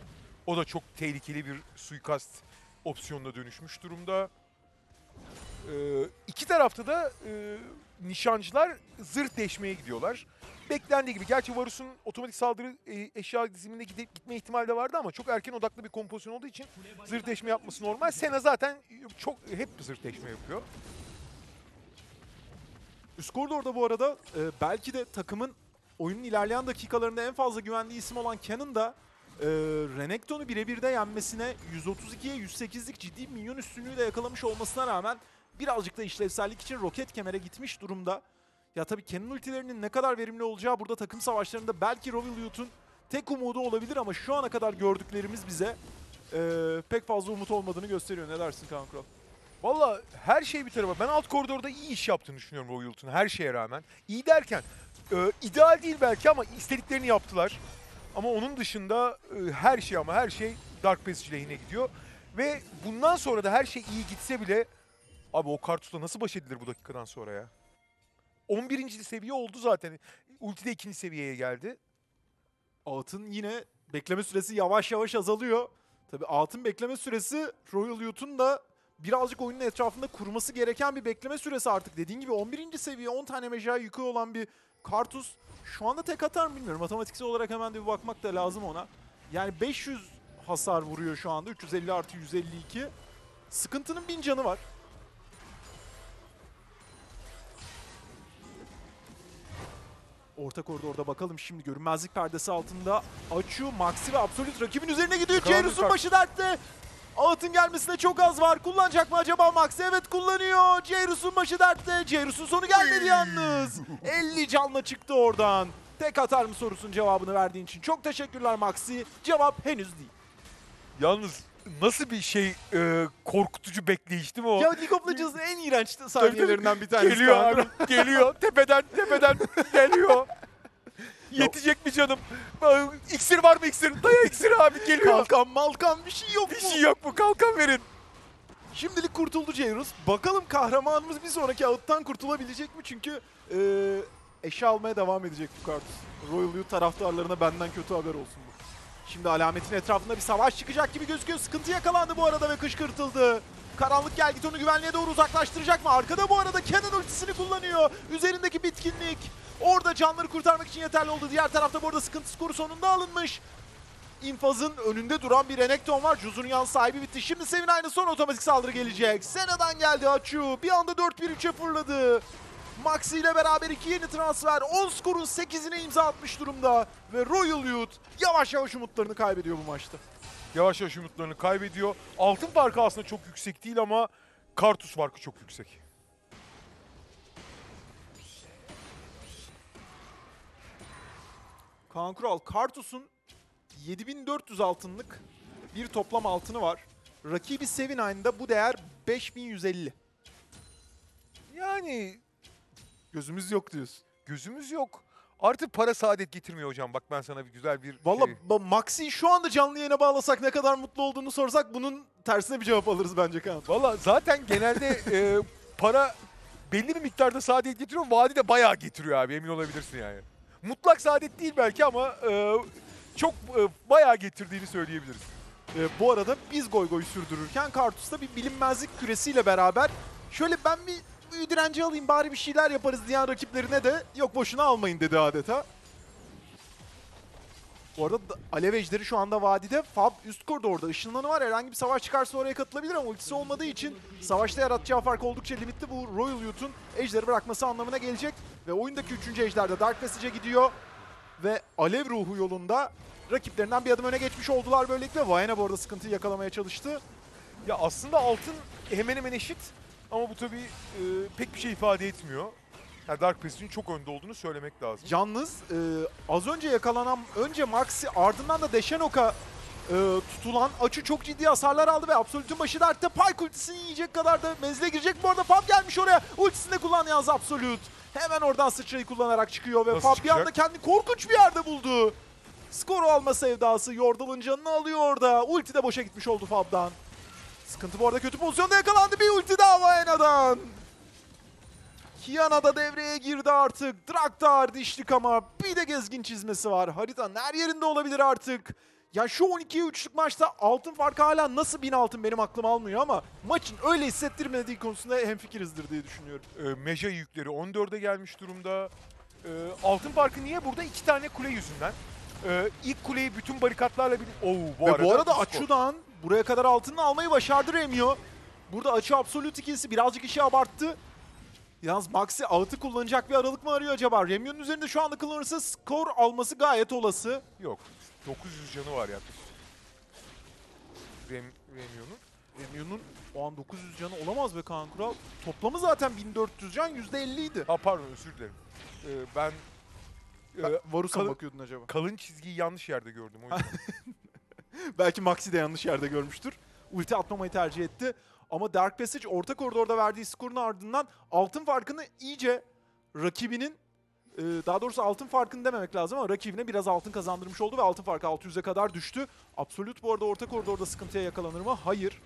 O da çok tehlikeli bir suikast opsiyonuna dönüşmüş durumda. Ee, iki tarafta da e, nişancılar zırh değişmeye gidiyorlar. Beklendiği gibi. Gerçi Varus'un otomatik saldırı e, eşya diziminde gidip, gitme ihtimali de vardı ama çok erken odaklı bir kompozisyon olduğu için zırh değişme yapması normal. Senna zaten çok hep zırh değişme yapıyor. Üst koridorda bu arada e, belki de takımın oyunun ilerleyen dakikalarında en fazla güvendiği isim olan Cannon da e, Renekton'u birebir de yenmesine, yüz otuz ikiye yüz sekizlik ciddi minyon üstünlüğü de yakalamış olmasına rağmen birazcık da işlevsellik için roket kemere gitmiş durumda. Ya tabii Cannon ultilerinin ne kadar verimli olacağı burada takım savaşlarında belki Royal Youth'un tek umudu olabilir ama şu ana kadar gördüklerimiz bize e, pek fazla umut olmadığını gösteriyor. Ne dersin Kaan Kural? Valla her şey bir tarafa. Ben alt koridorda iyi iş yaptığını düşünüyorum Royal Youth'un her şeye rağmen. İyi derken e, ideal değil belki ama istediklerini yaptılar. Ama onun dışında e, her şey ama her şey Dark Passage lehine gidiyor. Ve bundan sonra da her şey iyi gitse bile... Abi o Karthus'la nasıl baş edilir bu dakikadan sonra ya? on birinci seviye oldu zaten. Ultide ikinci seviyeye geldi. Altın yine bekleme süresi yavaş yavaş azalıyor. Tabii altın bekleme süresi Royal Youth'un da birazcık oyunun etrafında kurması gereken bir bekleme süresi artık. Dediğin gibi on birinci seviye on tane Mejai yükü olan bir Karthus şu anda tek atar mı bilmiyorum. Matematiksel olarak hemen de bir bakmak da lazım ona. Yani beş yüz hasar vuruyor şu anda. üç yüz elli artı yüz elli iki. Sıkıntının bin canı var. Orta koridorda bakalım şimdi görünmezlik perdesi altında Achuu, Maxi ve Absolute rakibin üzerine gidiyor. Jeyrus'un başı dertte. Ağıt'ın gelmesine çok az var. Kullanacak mı acaba Maxi? Evet kullanıyor. Jeyrus'un başı dertte. Jeyrus'un sonu gelmedi yalnız. elli canla çıktı oradan. Tek atar mı sorusunun cevabını verdiğin için çok teşekkürler Maxi. Cevap henüz değil. Yalnız nasıl bir şey e, korkutucu bekleyiş değil mi o? Ya League of Legends'ın en iğrenç sahnelerinden bir tanesi. Geliyor abi, geliyor. Tepeden, tepeden geliyor. Yetecek mi canım? İksir var mı iksir? Daya iksir abi geliyor. Kalkan malkan bir şey yok mu? Bir şey yok mu? Kalkan verin. Şimdilik kurtuldu Jeyrus. Bakalım kahramanımız bir sonraki ağıttan kurtulabilecek mi? Çünkü e, eşya almaya devam edecek bu Karthus. Royal Youth taraftarlarına benden kötü haber olsun bu. Şimdi alametin etrafında bir savaş çıkacak gibi gözüküyor. Sıkıntı yakalandı bu arada ve kışkırtıldı. Karanlık gelgit onu güvenliğe doğru uzaklaştıracak mı? Arkada bu arada Cannon ultisini kullanıyor. Üzerindeki bitkinlik orada canları kurtarmak için yeterli oldu. Diğer tarafta bu arada sıkıntı skoru sonunda alınmış. İnfazın önünde duran bir Renekton var. Juuzou'nun yan sahibi bitti. Şimdi Sevinay'ın son otomatik saldırı gelecek. Senna'dan geldi Achuu. Bir anda dört bir üçe fırladı. Maxi ile beraber iki yeni transfer, on skorun sekizine imza atmış durumda ve Royal Youth yavaş yavaş umutlarını kaybediyor bu maçta. Yavaş yavaş umutlarını kaybediyor. Altın farkı aslında çok yüksek değil ama Karthus farkı çok yüksek. Kaan Kural, Karthus'un yedi bin dört yüz altınlık bir toplam altını var. Rakibi Sevinay'ında bu değer beş bin yüz elli. Yani... Gözümüz yok diyorsun. Gözümüz yok. Artık para saadet getirmiyor hocam. Bak ben sana bir güzel bir... Valla şey... Maxi'yi şu anda canlı yayına bağlasak ne kadar mutlu olduğunu sorsak bunun tersine bir cevap alırız bence Kaan. Valla zaten genelde e, para belli bir miktarda saadet getiriyor. Vadi de bayağı getiriyor abi, emin olabilirsin yani. Mutlak saadet değil belki ama e, çok e, bayağı getirdiğini söyleyebiliriz. E, bu arada biz goy goy sürdürürken Karthus'ta bir bilinmezlik küresiyle beraber şöyle ben bir... büyü direnci alayım bari bir şeyler yaparız diyen rakiplerine de yok boşuna almayın dedi adeta. Bu arada Alev Ejderi şu anda vadide. Fab üst koridorda ışınlanı var. Herhangi bir savaş çıkarsa oraya katılabilir ama ultisi olmadığı için savaşta yaratacağı fark oldukça limitli. Bu Royal Youth'un Ejder'i bırakması anlamına gelecek. Ve oyundaki üçüncü Ejder de Dark Passage'e gidiyor. Ve Alev ruhu yolunda rakiplerinden bir adım öne geçmiş oldular böylelikle. Vayne bu arada sıkıntıyı yakalamaya çalıştı. Ya aslında altın hemen hemen eşit. Ama bu tabii e, pek bir şey ifade etmiyor. Yani Dark Passage'in çok önde olduğunu söylemek lazım. Yalnız e, az önce yakalanan, önce Maxi ardından da Dešenok'a e, tutulan Achuu çok ciddi hasarlar aldı ve Absolute'un başı dertte. Pyke ultisini yiyecek kadar da menzile girecek. Bu arada Fab gelmiş oraya. Ultisini de kullan yalnız Absolute. Hemen oradan sıçrayı kullanarak çıkıyor ve Fab bir anda kendini korkunç bir yerde buldu. Skoru alma sevdası Yordle'ın canını alıyor orada. Ulti de boşa gitmiş oldu Fab'dan. Sıkıntı bu arada kötü pozisyonda yakalandı. Bir ulti daha Vayna'dan. Qiyana da devreye girdi artık. Draktar dişlik ama bir de gezgin çizmesi var. Haritanın her yerinde olabilir artık. Ya şu on ikiye üçlük maçta altın farkı hala nasıl bin altın benim aklım almıyor ama maçın öyle hissettirmediği konusunda hemfikirizdir diye düşünüyorum. E, Mejai yükleri on dörde gelmiş durumda. E, altın farkı niye burada? iki tane kule yüzünden. E, ilk kuleyi bütün barikatlarla... Oo, bu Ve arada bu arada Achuu'dan... Buraya kadar altını almayı başardı Remio. Burada Achuu Absolute ikilisi birazcık işi abarttı. Yalnız Maxi ağıtı kullanacak bir aralık mı arıyor acaba? Remio'nun üzerinde şu anda kullanırsa skor alması gayet olası. Yok. dokuz yüz canı var yaklaşık. Rem, Remio'nun. Remio'nun o an dokuz yüz canı olamaz be Kaan Kural. Toplamı zaten bin dört yüz can, yüzde elli idi. Ha pardon, özür dilerim. Ee, ben... ben e, Varus'a bakıyordun acaba. Kalın çizgiyi yanlış yerde gördüm o yüzden. Belki Maxi de yanlış yerde görmüştür. Ulti atmamayı tercih etti. Ama Dark Passage orta koridorda verdiği skorun ardından altın farkını iyice rakibinin, daha doğrusu altın farkını dememek lazım ama rakibine biraz altın kazandırmış oldu ve altın farkı altı yüze kadar düştü. Absolute bu arada orta koridorda sıkıntıya yakalanır mı? Hayır.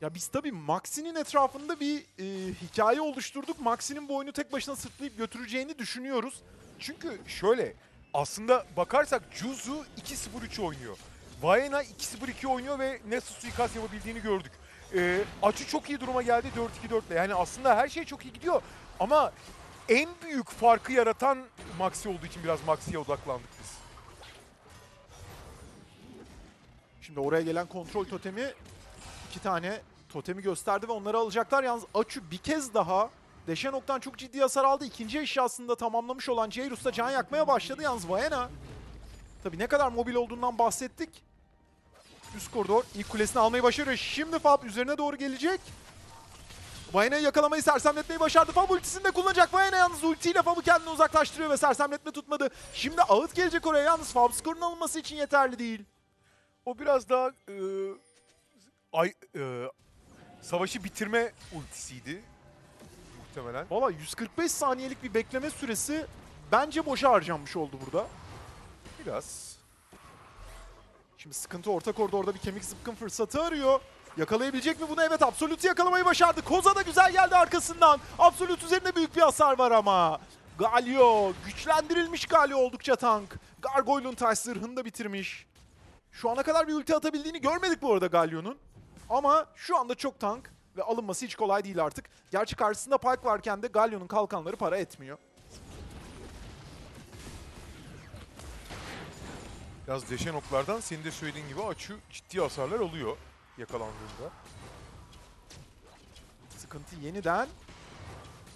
Ya biz tabii Maxi'nin etrafında bir e, hikaye oluşturduk. Maxi'nin bu oyunu tek başına sırtlayıp götüreceğini düşünüyoruz. Çünkü şöyle, aslında bakarsak Juuzou iki sıfır üç oynuyor. Vayne iki sıfır iki oynuyor ve nasıl suikast yapabildiğini gördük. E, Achuu çok iyi duruma geldi dört iki dört ile. Yani aslında her şey çok iyi gidiyor. Ama en büyük farkı yaratan Maxi olduğu için biraz Maxi'ye odaklandık biz. Şimdi oraya gelen kontrol totemi, iki tane totemi gösterdi ve onları alacaklar. Yalnız Achuu bir kez daha Dešenok'tan çok ciddi hasar aldı. İkinci eşyasında tamamlamış olan Jeyrus da can yakmaya başladı. Yalnız Vayne, tabii ne kadar mobil olduğundan bahsettik. Üst koridor ilk kulesini almayı başarıyor. Şimdi Fab üzerine doğru gelecek. Vayne'yi yakalamayı, sersemletmeyi başardı. Fab ultisini de kullanacak. Vayne yalnız ultiyle Fab'ı kendine uzaklaştırıyor ve sersemletme tutmadı. Şimdi ağıt gelecek oraya. Yalnız Fab skorun alınması için yeterli değil. O biraz daha... Iı... Ay, e, savaşı bitirme ultisiydi muhtemelen. Valla yüz kırk beş saniyelik bir bekleme süresi bence boşa harcanmış oldu burada. Biraz. Şimdi sıkıntı orta koridorda bir kemik zıpkın fırsatı arıyor. Yakalayabilecek mi bunu? Evet, Absolute'u yakalamayı başardı. Koza da güzel geldi arkasından. Absolute üzerinde büyük bir hasar var ama. Galio, güçlendirilmiş Galio oldukça tank. Gargoyle'un taş zırhını da bitirmiş. Şu ana kadar bir ulti atabildiğini görmedik bu arada Galio'nun. Ama şu anda çok tank ve alınması hiç kolay değil artık. Gerçi karşısında Pyke varken de Galio'nun kalkanları para etmiyor. Biraz Dešenok'lardan senin de söylediğin gibi Achuu ciddi hasarlar alıyor yakalandığında. Sıkıntı yeniden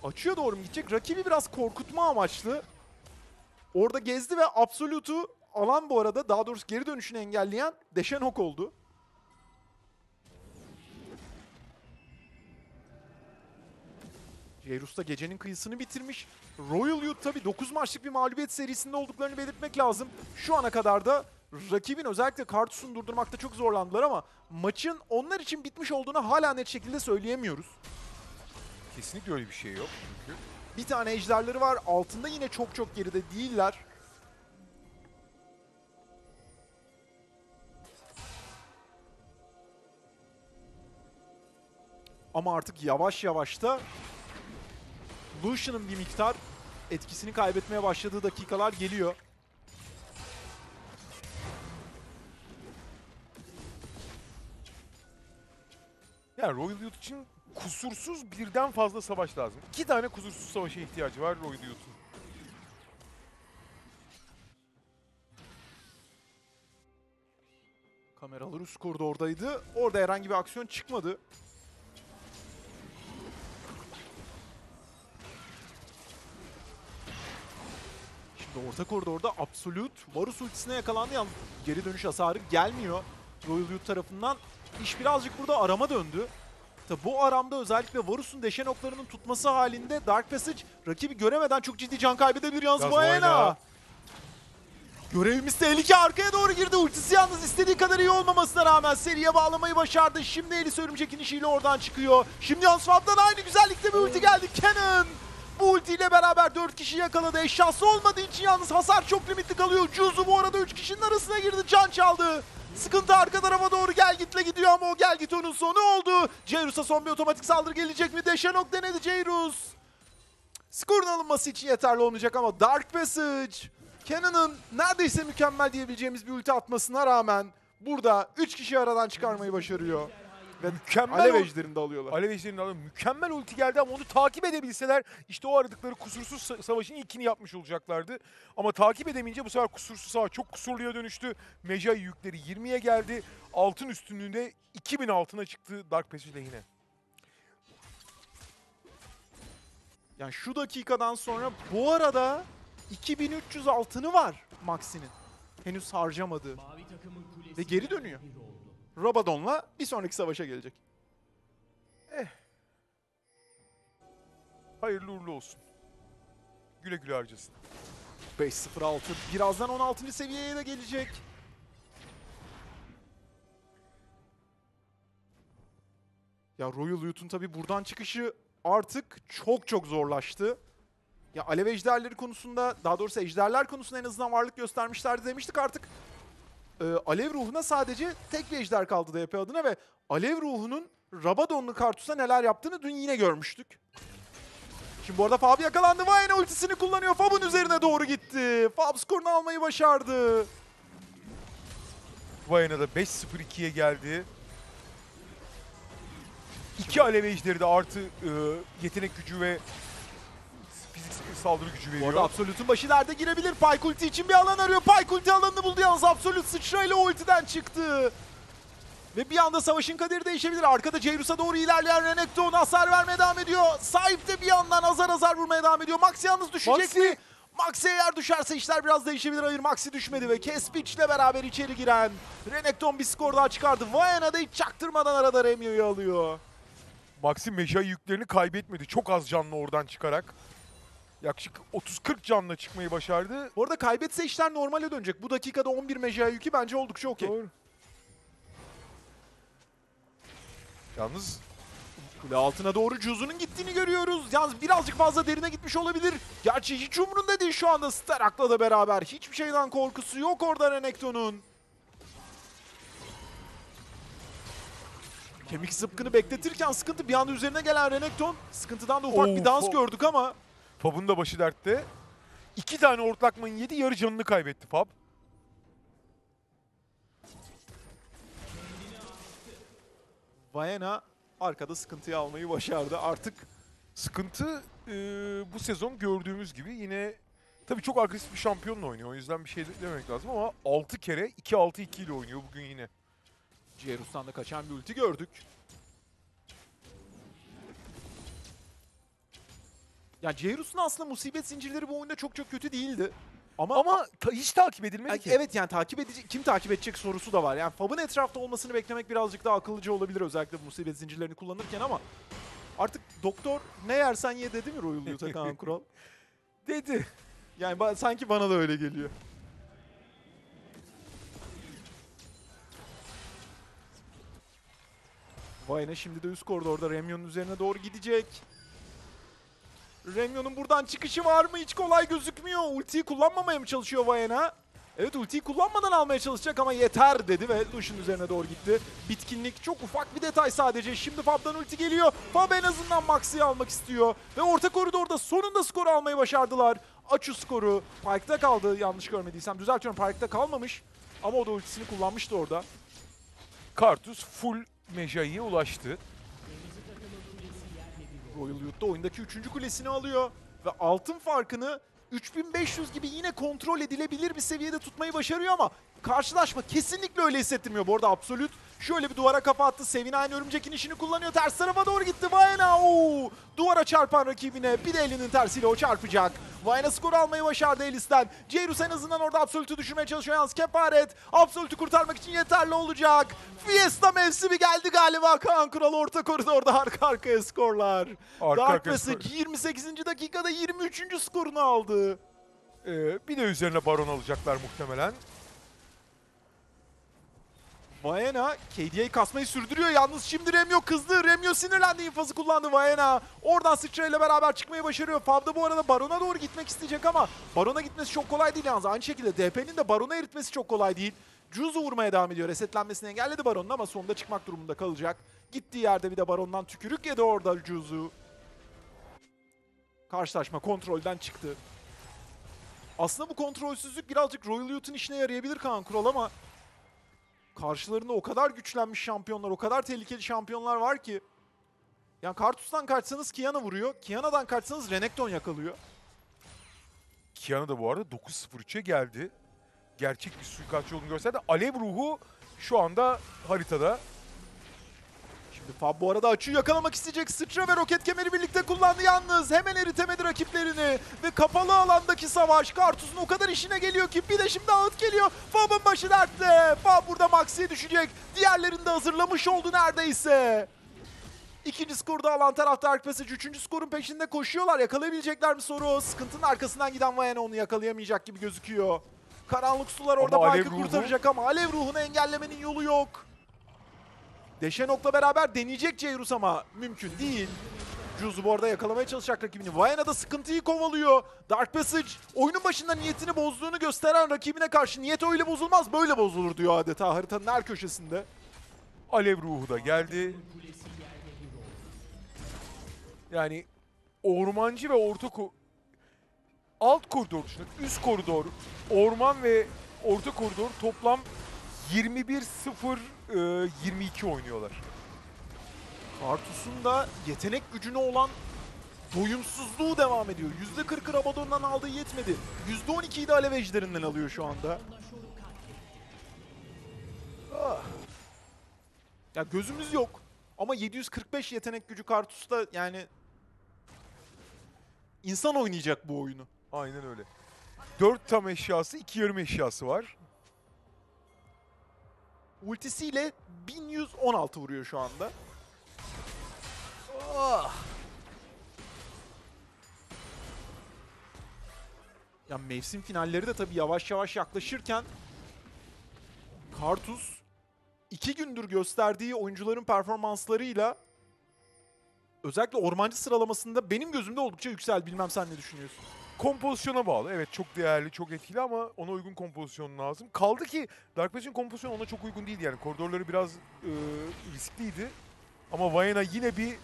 Achuu'ya doğru mu gidecek? Rakibi biraz korkutma amaçlı. Orada gezdi ve Absolute'u alan bu arada, daha doğrusu geri dönüşünü engelleyen Dešenok oldu. Jeyrus da gecenin kıyısını bitirmiş. Royal Youth tabi dokuz maçlık bir mağlubiyet serisinde olduklarını belirtmek lazım. Şu ana kadar da rakibin özellikle Karthus'unu durdurmakta çok zorlandılar ama maçın onlar için bitmiş olduğunu hala net şekilde söyleyemiyoruz. Kesinlikle öyle bir şey yok çünkü. Bir tane ejderleri var. Altında yine çok çok geride değiller. Ama artık yavaş yavaş da Lucian'ın bir miktar etkisini kaybetmeye başladığı dakikalar geliyor. Yani Royal Youth için kusursuz birden fazla savaş lazım. İki tane kusursuz savaşa ihtiyacı var Royal Youth'un. Kameralar üst koridordaydı. Orada herhangi bir aksiyon çıkmadı. Orta koridorda Absolute Varus ultisine yakalandı. Yalnız geri dönüş hasarı gelmiyor Royal Youth tarafından. İş birazcık burada arama döndü. Tabi bu aramda özellikle Varus'un Dešenok'larının tutması halinde Dark Passage rakibi göremeden çok ciddi can kaybedebilir. Yalnız Vayne. Görevimiz tehlike, arkaya doğru girdi. Ultisi yalnız istediği kadar iyi olmamasına rağmen seriye bağlamayı başardı. Şimdi Elise örümcek'in işiyle oradan çıkıyor. Şimdi yalnız Fab'dan aynı güzellikte bir ulti geldi. Cannon bu ultiyle beraber dört kişi yakaladı. Eşyası olmadığı için yalnız hasar çok limitli kalıyor. Juuzou bu arada üç kişinin arasına girdi. Can çaldı. Sıkıntı arka tarafa doğru gel gitle gidiyor ama o gel git onun sonu oldu. Jeyrus'a son bir otomatik saldırı gelecek mi? Dešenok denedi Jeyrus. Skorun alınması için yeterli olmayacak ama Dark Passage, Cannon'ın neredeyse mükemmel diyebileceğimiz bir ulti atmasına rağmen burada üç kişi aradan çıkarmayı başarıyor. Mükemmel alev ejderini de alıyorlar. Alev ejderini de alıyorlar. Mükemmel ulti geldi ama onu takip edebilseler işte o aradıkları kusursuz savaşın ilkini yapmış olacaklardı. Ama takip edemeyince bu sefer kusursuz savaş çok kusurluya dönüştü. Mejai yükleri yirmiye geldi. Altın üstünlüğünde iki bin altına çıktı Dark Passage lehine. Yani şu dakikadan sonra bu arada iki bin üç yüz altını var Maxi'nin. Henüz harcamadı. Ve geri dönüyor. Rabadon'la bir sonraki savaşa gelecek. Eh. Hayırlı uğurlu olsun. Güle güle harcasın. beş sıfır altı. Birazdan on altıncı seviyeye de gelecek. Ya Royal Youth'un tabii buradan çıkışı artık çok çok zorlaştı. Ya Alev Ejderleri konusunda, daha doğrusu ejderler konusunda en azından varlık göstermişlerdi demiştik artık. Ee, Alev ruhuna sadece tek bir ejder kaldı da yapıyor adına ve Alev ruhunun Rabadonlu Karthus'a neler yaptığını dün yine görmüştük. Şimdi bu arada Fab yakalandı. Vayne ultisini kullanıyor. Fab'ın üzerine doğru gitti. Fab skorunu almayı başardı. Vayne'a da beş sıfır iki'ye geldi. İki Alev Ejderi de artı e, yetenek gücü ve fiziksel saldırı gücü veriyor. Bu arada Absolute'un başı nerede girebilir? Pyke ulti için bir alan arıyor. Pyke ulti alanını buldu yalnız. Absolute sıçrayla o ultiden çıktı. Ve bir anda savaşın kaderi değişebilir. Arkada Jeyrus'a doğru ilerleyen Renekton hasar vermeye devam ediyor. Sahip de bir yandan azar azar vurmaya devam ediyor. Maxi yalnız düşecek Maxi. mi? Maxi eğer düşerse işler biraz değişebilir. Hayır, Maxi düşmedi ve Kespiç'le beraber içeri giren Renekton bir skor daha çıkardı. Vayana'da hiç çaktırmadan arada Remio'yu alıyor. Maxi Mejai yüklerini kaybetmedi. Çok az canlı oradan çıkarak. Yaklaşık otuz kırk canlı çıkmayı başardı. Bu arada kaybetse işler normale dönecek. Bu dakikada on bir Mejai yükü bence oldukça okey. Doğru. Yalnız kule altına doğru Juuzou'nun gittiğini görüyoruz. Yalnız birazcık fazla derine gitmiş olabilir. Gerçi hiç umurunda değil şu anda Starak'la da beraber. Hiçbir şeyden korkusu yok orada Renekton'un. Kemik zıpkını bekletirken Sıkıntı bir anda üzerine gelen Renekton. Sıkıntıdan da ufak Oo, bir dans gördük ama. Fab'ın da başı dertte. İki tane ortakmanın yedi, yarı canını kaybetti Fab. Vayana arkada Sıkıntı'yı almayı başardı. Artık Sıkıntı e, bu sezon gördüğümüz gibi yine tabii çok agresif bir şampiyonla oynuyor. O yüzden bir şey dememek lazım ama altı kere iki altı iki ile oynuyor bugün yine. Jeyrus'tan da kaçan bir ulti gördük. Ya Jeyrus'un aslında musibet zincirleri bu oyunda çok çok kötü değildi. Ama, Ama ta hiç takip edilmedi yani, ki. Evet yani takip edecek, kim takip edecek sorusu da var. Yani Fab'ın etrafta olmasını beklemek birazcık daha akıllıca olabilir. Özellikle bu musibet zincirlerini kullanırken ama artık doktor ne yersen ye dedi mi Royal Youth'a Kaan Kural? Dedi. Yani ba sanki bana da öyle geliyor. Vayne şimdi de üst koridorda Remio'nun üzerine doğru gidecek. Remio'nun buradan çıkışı var mı? Hiç kolay gözükmüyor. Ultiyi kullanmamaya mı çalışıyor Vayne? Evet, ultiyi kullanmadan almaya çalışacak ama yeter dedi ve Lucian üzerine doğru gitti. Bitkinlik çok ufak bir detay sadece. Şimdi Fab'dan ulti geliyor. Fab en azından Maxi'yi almak istiyor. Ve orta koridorda sonunda skoru almayı başardılar. Achuu skoru. Pyke'da kaldı yanlış görmediysem. Düzeltiyorum, Pyke'da kalmamış. Ama o da ultisini kullanmıştı orada. Karthus full Mejai'ye ulaştı. Royal Youth da oyundaki üçüncü kulesini alıyor ve altın farkını üç bin beş yüz gibi yine kontrol edilebilir bir seviyede tutmayı başarıyor ama karşılaşma kesinlikle öyle hissettirmiyor. Bu arada Absolute şöyle bir duvara kafa attı. Sevinay'ın örümcekin işini kullanıyor. Ters tarafa doğru gitti. Vayna ooo! Duvara çarpan rakibine bir de elinin tersiyle o çarpacak. Vayna skor almayı başardı Elise'den. Jeyrus en azından orada Absolute'u düşürmeye çalışıyor. Yalnız kefaret. Absolute'u kurtarmak için yeterli olacak. Fiesta mevsimi geldi galiba. Kaan Kural orta koridorda arka arkaya skorlar. Arka Dark Passage yirmi sekizinci dakikada yirmi üçüncü skorunu aldı. Ee, bir de üzerine Baron alacaklar muhtemelen. Vayana K D A'yı kasmayı sürdürüyor. Yalnız şimdi Remio kızdı. Remio sinirlendi. İnfazı kullandı Vayana. Oradan sıçrayla beraber çıkmayı başarıyor. Fab'da bu arada Baron'a doğru gitmek isteyecek ama Baron'a gitmesi çok kolay değil yalnız. Aynı şekilde D P'nin de Baron'a eritmesi çok kolay değil. Juuzou vurmaya devam ediyor. Resetlenmesini engelledi Baron'un ama sonunda çıkmak durumunda kalacak. Gittiği yerde bir de Baron'dan tükürük yedi orada Juuzou. Karşılaşma kontrolden çıktı. Aslında bu kontrolsüzlük birazcık Royal Youth'un işine yarayabilir Kaan Kural ama karşılarında o kadar güçlenmiş şampiyonlar, o kadar tehlikeli şampiyonlar var ki. Yani Karthus'tan kaçsanız Qiyana vuruyor, Qiyana'dan kaçsanız Renekton yakalıyor. Qiyana da bu arada dokuz sıfır üç'e geldi. Gerçek bir suikastçı olduğunu gösterdi. Alev ruhu şu anda haritada. Şimdi Fab bu arada Achuu'yu yakalamak isteyecek. Sıçra ve roket kemeri birlikte kullandı yalnız. Hemen eritemedi rakiplerini. Ve kapalı alandaki savaş Karthus'un o kadar işine geliyor ki. Bir de şimdi ağıt geliyor. Fab'ın başı dertte. Fab burada Maxi'ye düşecek. Diğerlerini de hazırlamış oldu neredeyse. İkinci skoru da alan tarafta Dark Passage. Üçüncü skorun peşinde koşuyorlar. Yakalayabilecekler mi soru? Sıkıntının arkasından giden Vayne onu yakalayamayacak gibi gözüküyor. Karanlık sular orada Pyke'ı kurtaracak ama Alev ruhunu engellemenin yolu yok. Dešenok'la beraber deneyecek Jeyrus ama mümkün değil. Juuzou bu arada yakalamaya çalışacak rakibini. Vayne da sıkıntıyı kovalıyor. Dark Passage oyunun başında niyetini bozduğunu gösteren rakibine karşı niyet öyle bozulmaz böyle bozulur diyor adeta haritanın her köşesinde. Alev ruhu da geldi. Yani ormancı ve orta ko alt koridor düşünün. Üst koridor, orman ve orta koridor toplam yirmi bir sıfır yirmi iki oynuyorlar. Karthus'un da yetenek gücüne olan doyumsuzluğu devam ediyor. yüzde kırk Rabadon'dan aldığı yetmedi. yüzde on iki'yi de Alev Ejder'inden alıyor şu anda. Ah. Ya gözümüz yok ama yedi yüz kırk beş yetenek gücü Karthus'ta, yani insan oynayacak bu oyunu. Aynen öyle. dört tam eşyası, iki yarım eşyası var. Ultisiyle bin yüz on altı vuruyor şu anda. Oh. Ya mevsim finalleri de tabii yavaş yavaş yaklaşırken Karthus iki gündür gösterdiği oyuncuların performanslarıyla özellikle ormancı sıralamasında benim gözümde oldukça yüksel. Bilmem sen ne düşünüyorsun? Kompozisyona bağlı. Evet, çok değerli, çok etkili ama ona uygun kompozisyon lazım. Kaldı ki Dark Passage'in kompozisyonu ona çok uygun değildi. Yani koridorları biraz e, riskliydi. Ama Vayne yine bir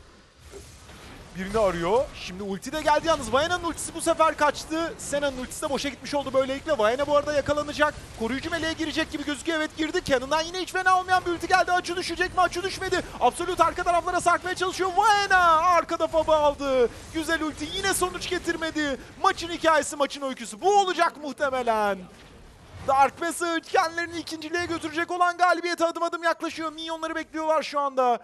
birini arıyor. Şimdi ulti de geldi yalnız. Vayne'nin ultisi bu sefer kaçtı. Senna'nın ultisi de boşa gitmiş oldu böylelikle. Vayne bu arada yakalanacak. Koruyucu meleğe girecek gibi gözüküyor. Evet, girdi. Cannon'dan yine hiç fena olmayan bir ulti geldi. Achuu düşecek mi? Achuu düşmedi. Absolute arka taraflara sarkmaya çalışıyor. Vayne arkada Fab'ı aldı. Güzel ulti yine sonuç getirmedi. Maçın hikayesi, maçın öyküsü bu olacak muhtemelen. Dark Passage kendilerini ikinciliğe götürecek olan galibiyete adım adım yaklaşıyor. Minyonları bekliyorlar şu anda.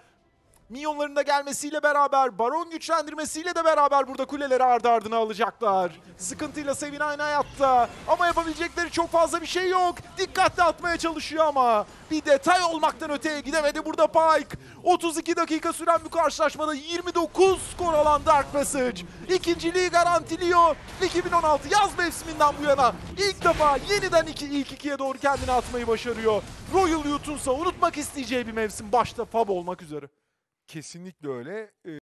Minyonların da gelmesiyle beraber, Baron güçlendirmesiyle de beraber burada kuleleri ardı ardına alacaklar. Sıkıntıyla Sevinay hayatta ama yapabilecekleri çok fazla bir şey yok. Dikkatli atmaya çalışıyor ama bir detay olmaktan öteye gidemedi burada Pyke. otuz iki dakika süren bu karşılaşmada yirmi dokuz skor alan Dark Passage ikinciliği garantiliyor. iki bin on altı yaz mevsiminden bu yana ilk defa yeniden iki, ilk ikiye doğru kendini atmayı başarıyor. Royal Youth'unsa unutmak isteyeceği bir mevsim başta Fab olmak üzere. Kesinlikle öyle.